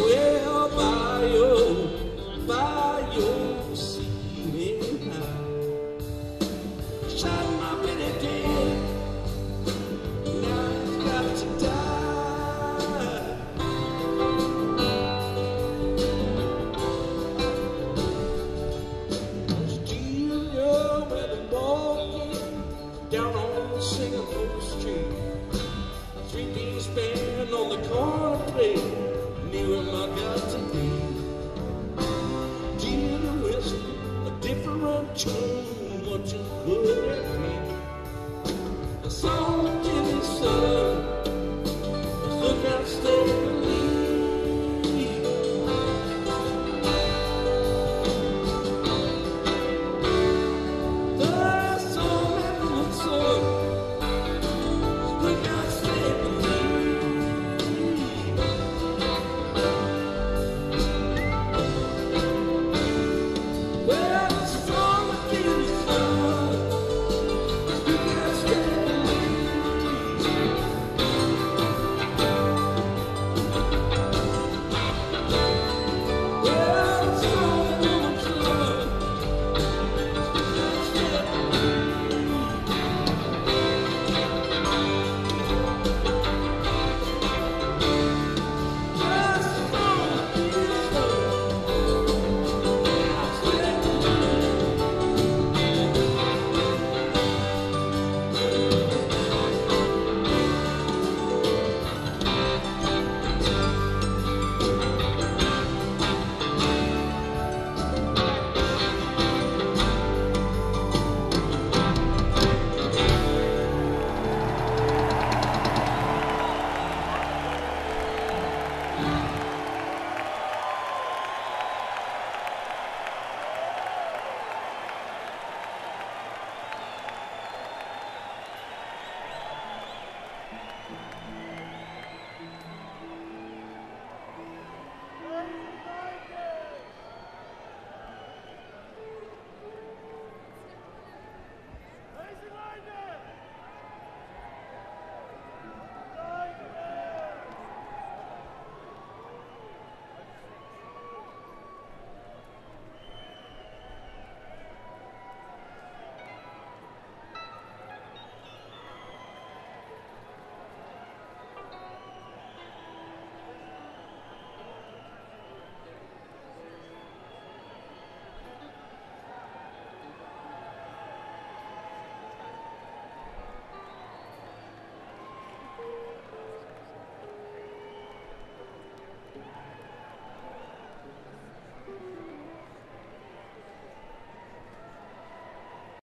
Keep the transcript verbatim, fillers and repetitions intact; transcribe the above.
Well, bye.